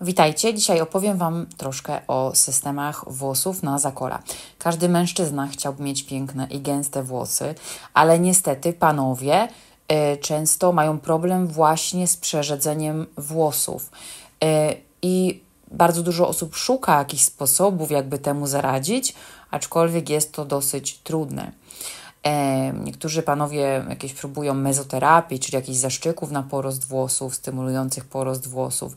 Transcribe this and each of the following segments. Witajcie, dzisiaj opowiem Wam troszkę o systemach włosów na zakola. Każdy mężczyzna chciałby mieć piękne i gęste włosy, ale niestety panowie często mają problem właśnie z przerzedzeniem włosów. I bardzo dużo osób szuka jakichś sposobów, jakby temu zaradzić, aczkolwiek jest to dosyć trudne. Niektórzy panowie jakieś próbują mezoterapii, czyli jakichś zaszczyków na porost włosów, stymulujących porost włosów,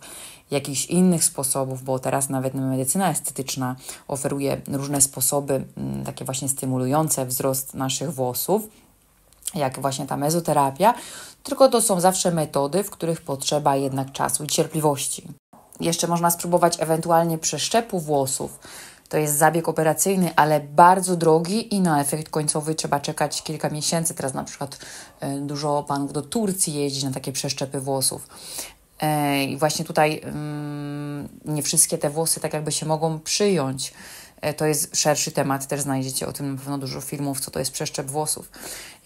jakichś innych sposobów, bo teraz nawet medycyna estetyczna oferuje różne sposoby takie właśnie stymulujące wzrost naszych włosów, jak właśnie ta mezoterapia, tylko to są zawsze metody, w których potrzeba jednak czasu i cierpliwości. Jeszcze można spróbować ewentualnie przeszczepu włosów. To jest zabieg operacyjny, ale bardzo drogi i na efekt końcowy trzeba czekać kilka miesięcy. Teraz na przykład dużo panów do Turcji jeździ na takie przeszczepy włosów. I właśnie tutaj nie wszystkie te włosy tak jakby się mogą przyjąć. To jest szerszy temat, też znajdziecie o tym na pewno dużo filmów, co to jest przeszczep włosów.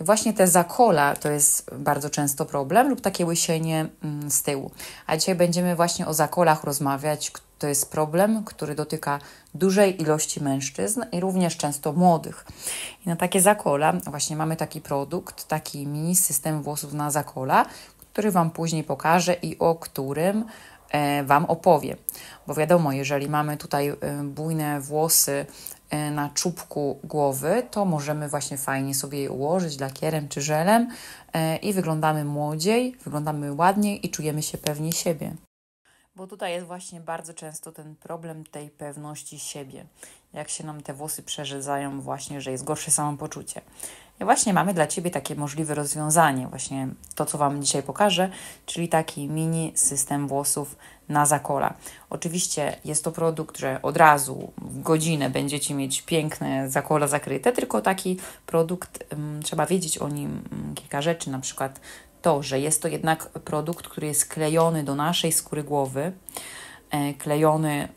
I właśnie te zakola to jest bardzo często problem lub takie łysienie z tyłu. A dzisiaj będziemy właśnie o zakolach rozmawiać. To jest problem, który dotyka dużej ilości mężczyzn i również często młodych. I na takie zakola właśnie mamy taki produkt, taki mini system włosów na zakola, który Wam później pokażę i o którym Wam opowiem. Bo wiadomo, jeżeli mamy tutaj bujne włosy na czubku głowy, to możemy właśnie fajnie sobie je ułożyć lakierem czy żelem i wyglądamy młodziej, wyglądamy ładniej i czujemy się pewni siebie. Bo tutaj jest właśnie bardzo często ten problem tej pewności siebie. Jak się nam te włosy przerzedzają właśnie, że jest gorsze samopoczucie. I właśnie mamy dla Ciebie takie możliwe rozwiązanie. Właśnie to, co Wam dzisiaj pokażę, czyli taki mini system włosów na zakola. Oczywiście jest to produkt, że od razu w godzinę będziecie mieć piękne zakola zakryte, tylko taki produkt, trzeba wiedzieć o nim kilka rzeczy, na przykład to, że jest to jednak produkt, który jest klejony do naszej skóry głowy, klejony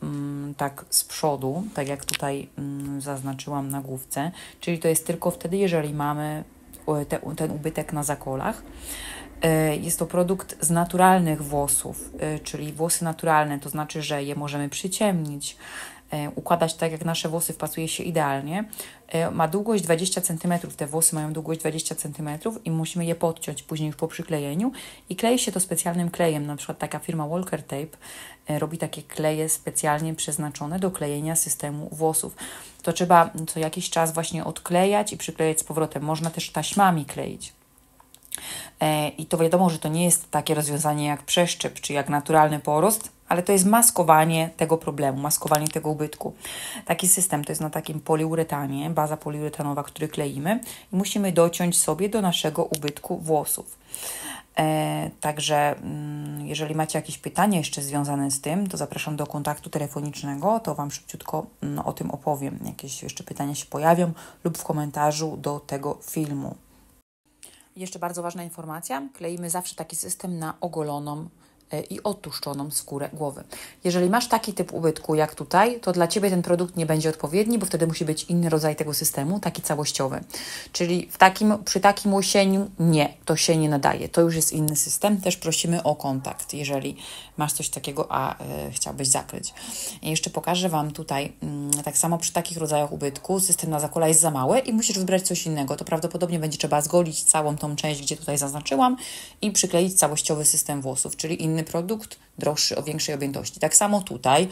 tak z przodu, tak jak tutaj zaznaczyłam na główce, czyli to jest tylko wtedy, jeżeli mamy ten ubytek na zakolach. Jest to produkt z naturalnych włosów, czyli włosy naturalne, to znaczy, że je możemy przyciemnić, układać tak, jak nasze włosy, wpasuje się idealnie. Ma długość 20 cm, te włosy mają długość 20 cm i musimy je podciąć później już po przyklejeniu i klei się to specjalnym klejem, na przykład taka firma Walker Tape robi takie kleje specjalnie przeznaczone do klejenia systemu włosów. To trzeba co jakiś czas właśnie odklejać i przyklejać z powrotem, można też taśmami kleić. I to wiadomo, że to nie jest takie rozwiązanie jak przeszczep czy jak naturalny porost, ale to jest maskowanie tego problemu, maskowanie tego ubytku. Taki system to jest na takim poliuretanie, baza poliuretanowa, który kleimy i musimy dociąć sobie do naszego ubytku włosów. Także jeżeli macie jakieś pytania jeszcze związane z tym, to zapraszam do kontaktu telefonicznego, to Wam szybciutko o tym opowiem. Jakieś jeszcze pytania się pojawią lub w komentarzu do tego filmu. Jeszcze bardzo ważna informacja, kleimy zawsze taki system na ogoloną i odtłuszczoną skórę głowy. Jeżeli masz taki typ ubytku jak tutaj, to dla Ciebie ten produkt nie będzie odpowiedni, bo wtedy musi być inny rodzaj tego systemu, taki całościowy. Czyli przy takim łysieniu nie, to się nie nadaje. To już jest inny system. Też prosimy o kontakt, jeżeli masz coś takiego, a chciałbyś zakryć. I jeszcze pokażę Wam tutaj, tak samo przy takich rodzajach ubytku, system na zakola jest za mały i musisz wybrać coś innego. To prawdopodobnie będzie trzeba zgolić całą tą część, gdzie tutaj zaznaczyłam i przykleić całościowy system włosów, czyli inny produkt, droższy, o większej objętości. Tak samo tutaj,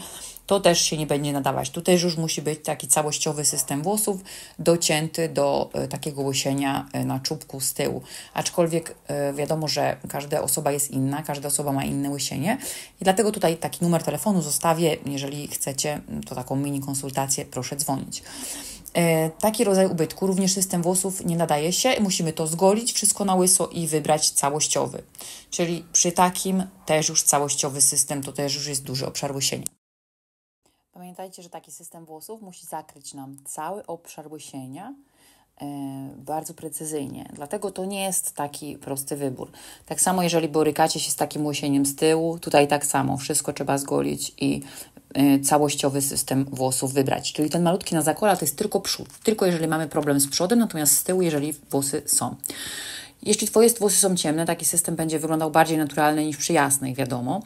to też się nie będzie nadawać. Tutaj już musi być taki całościowy system włosów docięty do takiego łysienia na czubku z tyłu. Aczkolwiek wiadomo, że każda osoba jest inna, każda osoba ma inne łysienie i dlatego tutaj taki numer telefonu zostawię. Jeżeli chcecie, to taką mini konsultację proszę dzwonić. Taki rodzaj ubytku, również system włosów nie nadaje się, musimy to zgolić, wszystko na łyso i wybrać całościowy. Czyli przy takim też już całościowy system, to też już jest duży obszar łysienia. Pamiętajcie, że taki system włosów musi zakryć nam cały obszar łysienia bardzo precyzyjnie, dlatego to nie jest taki prosty wybór. Tak samo jeżeli borykacie się z takim łysieniem z tyłu, tutaj tak samo, wszystko trzeba zgolić i całościowy system włosów wybrać. Czyli ten malutki na zakola to jest tylko przód, tylko jeżeli mamy problem z przodem, natomiast z tyłu, jeżeli włosy są. Jeśli Twoje włosy są ciemne, taki system będzie wyglądał bardziej naturalny niż przy jasnych, wiadomo.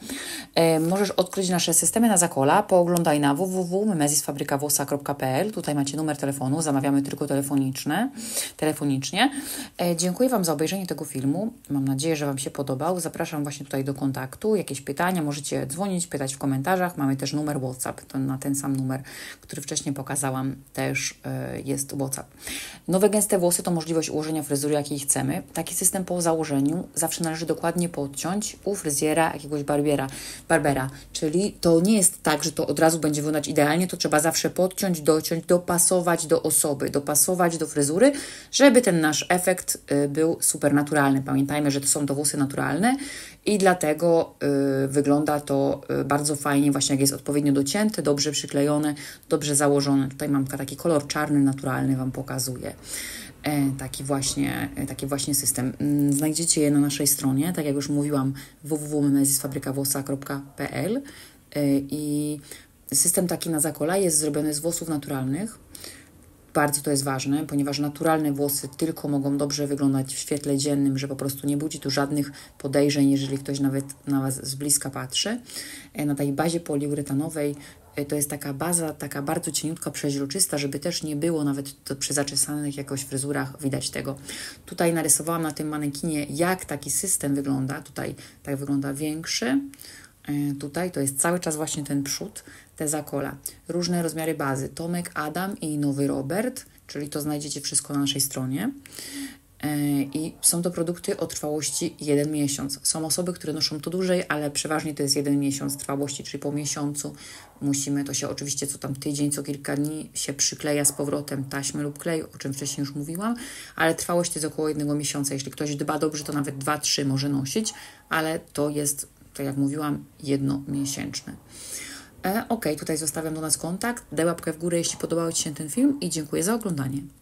Możesz odkryć nasze systemy na zakola, pooglądaj na www.mymesisfabrykawlosa.pl. Tutaj macie numer telefonu, zamawiamy tylko telefonicznie. Dziękuję Wam za obejrzenie tego filmu, mam nadzieję, że Wam się podobał. Zapraszam właśnie tutaj do kontaktu, jakieś pytania, możecie dzwonić, pytać w komentarzach. Mamy też numer WhatsApp, to na ten sam numer, który wcześniej pokazałam, też jest WhatsApp. Nowe gęste włosy to możliwość ułożenia fryzury, jakiej chcemy. Taki system po założeniu zawsze należy dokładnie podciąć u fryzjera, jakiegoś barbera. Czyli to nie jest tak, że to od razu będzie wyglądać idealnie, to trzeba zawsze podciąć, dociąć, dopasować do osoby, dopasować do fryzury, żeby ten nasz efekt był super naturalny. Pamiętajmy, że to są to włosy naturalne i dlatego wygląda to bardzo fajnie, właśnie jak jest odpowiednio docięte, dobrze przyklejone, dobrze założone. Tutaj mam taki kolor czarny, naturalny Wam pokazuję. Taki właśnie system. Znajdziecie je na naszej stronie, tak jak już mówiłam, www.mymesisfabrykawlosa.pl. I system taki na zakola jest zrobiony z włosów naturalnych. Bardzo to jest ważne, ponieważ naturalne włosy tylko mogą dobrze wyglądać w świetle dziennym, że po prostu nie budzi tu żadnych podejrzeń, jeżeli ktoś nawet na Was z bliska patrzy. Na tej bazie poliuretanowej to jest taka baza, taka bardzo cieniutka, przeźroczysta, żeby też nie było nawet przy zaczesanych jakoś fryzurach widać tego. Tutaj narysowałam na tym manekinie, jak taki system wygląda. Tutaj tak wygląda większy. Tutaj to jest cały czas właśnie ten przód, te zakola. Różne rozmiary bazy. Tomek, Adam i nowy Robert, czyli to znajdziecie wszystko na naszej stronie. I są to produkty o trwałości 1 miesiąc. Są osoby, które noszą to dłużej, ale przeważnie to jest 1 miesiąc trwałości, czyli po miesiącu musimy, to się oczywiście co tam tydzień, co kilka dni się przykleja z powrotem taśmy lub klej, o czym wcześniej już mówiłam, ale trwałość jest około 1 miesiąca. Jeśli ktoś dba dobrze, to nawet 2-3 może nosić, ale to jest, tak jak mówiłam, jednomiesięczne. Ok, tutaj zostawiam do nas kontakt, daj łapkę w górę, jeśli podobał Ci się ten film i dziękuję za oglądanie.